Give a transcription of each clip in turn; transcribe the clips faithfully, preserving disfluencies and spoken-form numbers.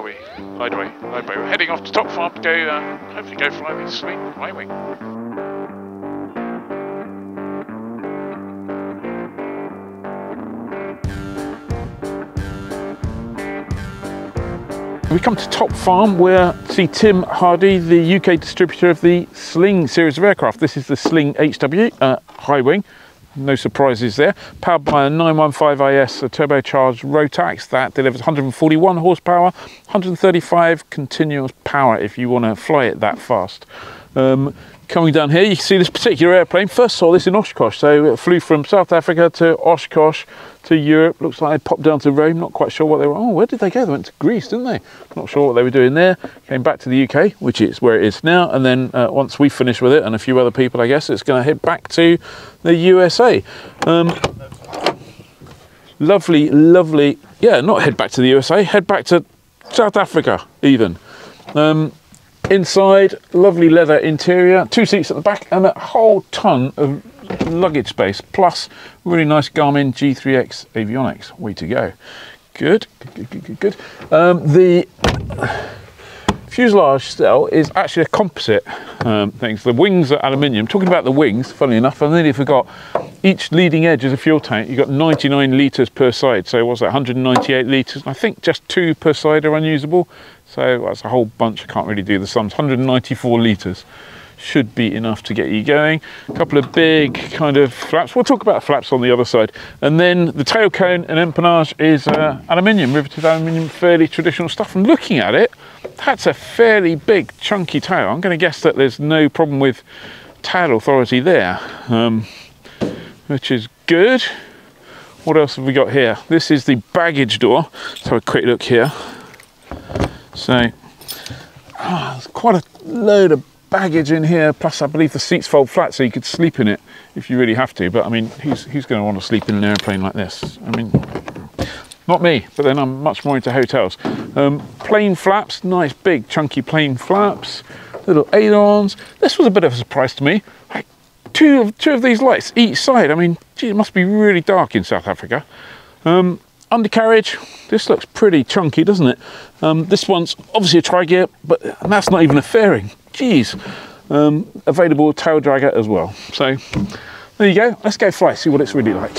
are we? Hideaway, hideaway. We're heading off to Top Farm to go, uh, hopefully go fly the Sling Y-wing. We come to Top Farm where I see Tim Hardy, the U K distributor of the Sling series of aircraft. This is the Sling H W, uh, high wing, no surprises there. Powered by a nine fifteen i S, a turbocharged Rotax that delivers one hundred forty-one horsepower, one hundred thirty-five continuous power if you want to fly it that fast. Um, coming down here, you can see this particular airplane. First saw this in Oshkosh, so it flew from South Africa to Oshkosh to Europe. Looks like they popped down to Rome, not quite sure what they were. Oh, where did they go? They went to Greece, didn't they? Not sure what they were doing there. Came back to the U K, which is where it is now. And then uh, once we finish with it and a few other people, I guess, it's going to head back to the U S A. Um, lovely, lovely. Yeah, not head back to the U S A, head back to South Africa even. Um, Inside, lovely leather interior, two seats at the back, and a whole ton of luggage space, plus really nice Garmin G three X avionics. Way to go. Good, good, good, good, good. Um, the fuselage still is actually a composite um, thing. So the wings are aluminium. Talking about the wings, funnily enough, I nearly forgot, each leading edge is a fuel tank. You've got ninety-nine litres per side. So what's that, one hundred ninety-eight litres? I think just two per side are unusable. So that's a whole bunch, I can't really do the sums. one hundred ninety-four litres should be enough to get you going. A couple of big kind of flaps. We'll talk about flaps on the other side. And then the tail cone and empennage is uh, aluminium, riveted aluminium, fairly traditional stuff. And looking at it, that's a fairly big chunky tail. I'm gonna guess that there's no problem with tail authority there, um, which is good. What else have we got here? This is the baggage door. Let's have a quick look here. So, oh, there's quite a load of baggage in here, plus I believe the seats fold flat so you could sleep in it if you really have to, but I mean, who's, who's going to want to sleep in an airplane like this? I mean, not me, but then I'm much more into hotels. Um, plain flaps, nice big chunky plain flaps, little ailerons. This was a bit of a surprise to me. Like two of, two of these lights each side. I mean, gee, it must be really dark in South Africa. Um, Undercarriage, this looks pretty chunky, doesn't it? Um, this one's obviously a tri-gear, but and that's not even a fairing. Jeez. Um, available tail dragger as well. So there you go. Let's go fly, see what it's really like.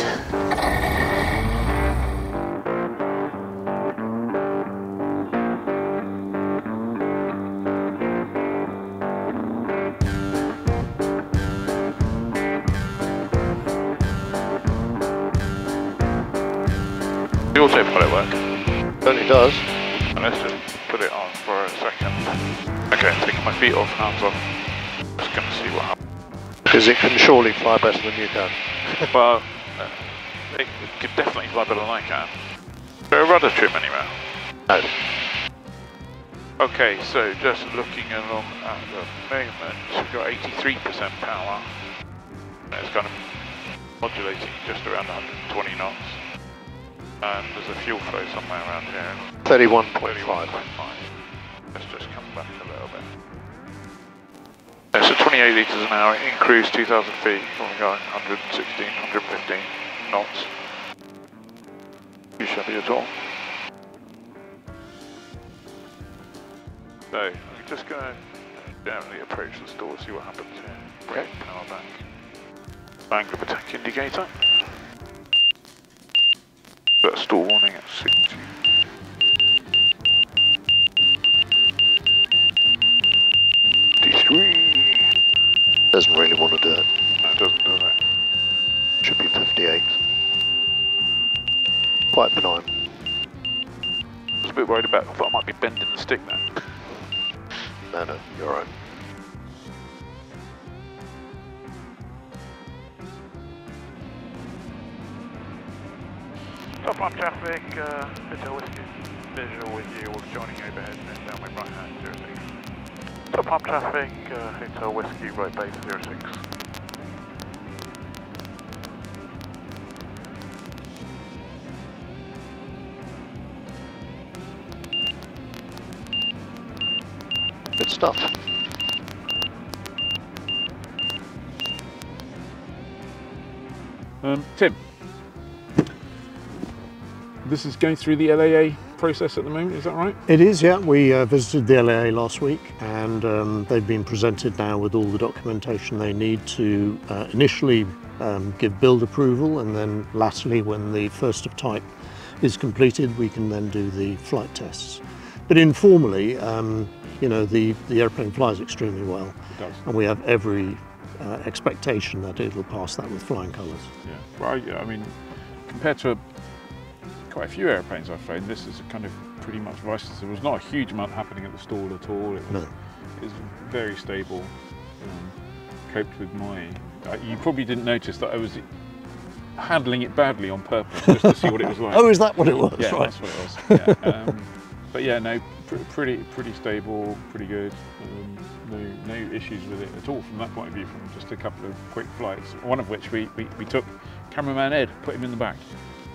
Autopilot work? Certainly does. And let's just put it on for a second. Okay, I'm taking my feet off, hands off. Just going to see what happens. Because it can surely fly better than you can. Well, uh, it could definitely fly better than I can. Is there a rudder trim anywhere? No. Okay, so just looking along at the moment, we've got eighty-three percent power. It's kind of modulating just around one hundred twenty knots. And there's a fuel flow somewhere around here. thirty-one point five. Let's just come back a little bit. Yeah, so twenty-eight litres an hour, in cruise two thousand feet, only going one hundred sixteen, one hundred fifteen knots. Too shabby at all. So, I'm just going to gently approach this door, see what happens here. Brake power back. Angle of attack indicator. Got a stall warning at sixty. fifty-three. Doesn't really want to do it. No, it doesn't, does it? Should be fifty-eight. Quite benign. I was a bit worried about, I thought I might be bending the stick then. No, no, you're right. Top Farm traffic, uh, Hotel Whiskey, visual with you, all joining overhead, and downwind right hand zero six. Top Farm traffic, uh, Hotel Whiskey, right base zero six. Good stuff. Um, Tim. This is going through the L A A process at the moment, is that right? It is, yeah. We uh, visited the L A A last week, and um, they've been presented now with all the documentation they need to uh, initially um, give build approval, and then latterly, when the first of type is completed, we can then do the flight tests. But informally, um, you know, the, the airplane flies extremely well. It does. And we have every uh, expectation that it will pass that with flying colours. Yeah, well, I, I mean, compared to quite a few airplanes I've flown, this is kind of pretty much viceless. There was not a huge amount happening at the stall at all. It was, no. It was very stable, um, coped with my... Uh, you probably didn't notice that I was handling it badly on purpose, just to see what it was like. Oh, is that what it was? Yeah, right. That's what it was. Yeah. Um, but yeah, no, pr pretty pretty stable, pretty good. Um, no, no issues with it at all from that point of view, from just a couple of quick flights, one of which we, we, we took cameraman Ed, put him in the back.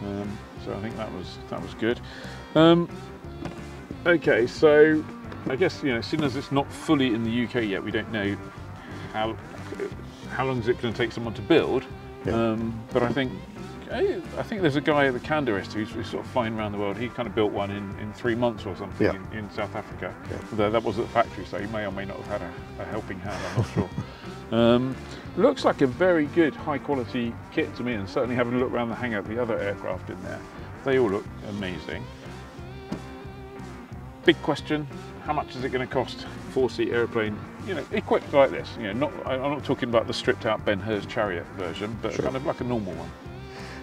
Um, so I think that was that was good. Um, okay, so I guess, you know, seeing as it's not fully in the U K yet, we don't know how how long is it going to take someone to build. Yeah. Um, but I think I, I think there's a guy at the Candarist who's, who's sort of flying around the world. He kind of built one in, in three months or something. Yeah. in, in South Africa. Yeah. Although that was at the factory, so he may or may not have had a, a helping hand. I'm not sure. Um, looks like a very good high quality kit to me, and certainly having a look around the hangar at the other aircraft in there, they all look amazing. Big question, how much is it going to cost? Four-seat airplane, you know, equipped like this, you know, not, I'm not talking about the stripped out Ben Hur's Chariot version, but sure, kind of like a normal one.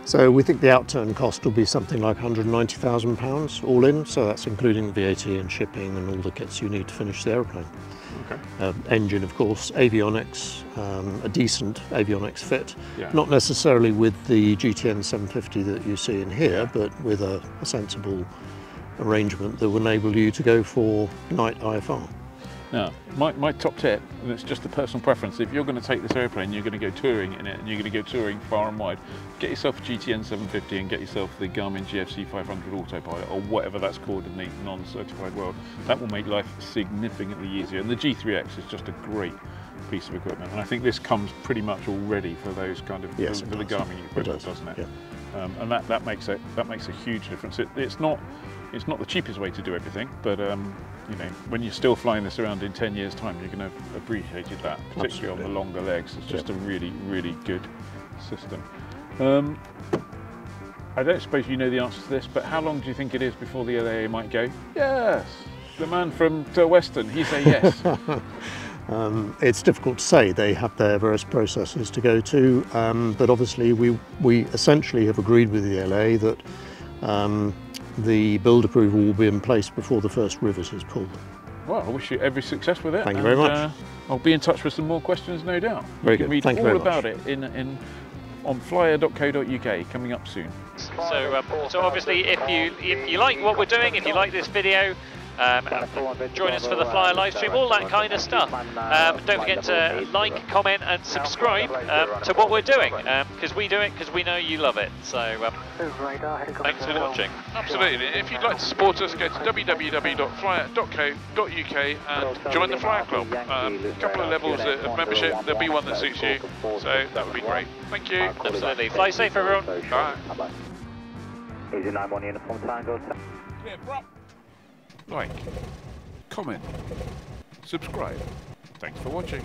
So we think the outturn cost will be something like one hundred and ninety thousand pounds all in, so that's including V A T and shipping and all the kits you need to finish the airplane. Okay. Uh, engine, of course, avionics, um, a decent avionics fit, yeah, not necessarily with the G T N seven fifty that you see in here, yeah, but with a, a sensible arrangement that will enable you to go for night I F R. Now, my, my top tip, and it's just a personal preference, if you're going to take this airplane, you're going to go touring in it, and you're going to go touring far and wide, get yourself a G T N seven fifty and get yourself the Garmin G F C five hundred Autopilot, or whatever that's called in the non-certified world. That will make life significantly easier, and the G three X is just a great piece of equipment, and I think this comes pretty much all ready for those kind of, yes, for, for the Garmin equipment, does. doesn't it? Yeah. Um, and that, that, makes it, that makes a huge difference. It, it's not... It's not the cheapest way to do everything, but um, you know, when you're still flying this around in ten years' time, you're going to have appreciated that, particularly Absolutely. on the longer legs. It's just, yep, a really, really good system. Um, I don't suppose you know the answer to this, but how long do you think it is before the L A A might go, yes, the man from Western, he say yes? Um, it's difficult to say. They have their various processes to go to, um, but obviously we, we essentially have agreed with the L A A that um, the build approval will be in place before the first rivet is pulled. Well, I wish you every success with it. Thank you very much. Uh, I'll be in touch with some more questions, no doubt. Very good. You can read all about it in, in, on flyer dot co dot U K coming up soon. So, um, so obviously, if you if you like what we're doing, if you like this video, um, join us for the Flyer live stream, all that kind of stuff. Um, don't forget to like, comment, and subscribe um, to what we're doing, because um, we do it because we know you love it. So. Um, Thanks for watching. Absolutely. If you'd like to support us, go to w w w dot flyer dot co dot U K and join the Flyer Club. Um, a couple of levels of membership, there'll be one that suits you, so that would be great. Thank you. Absolutely. Fly safe, everyone. Bye. Like, comment, subscribe. Thanks for watching.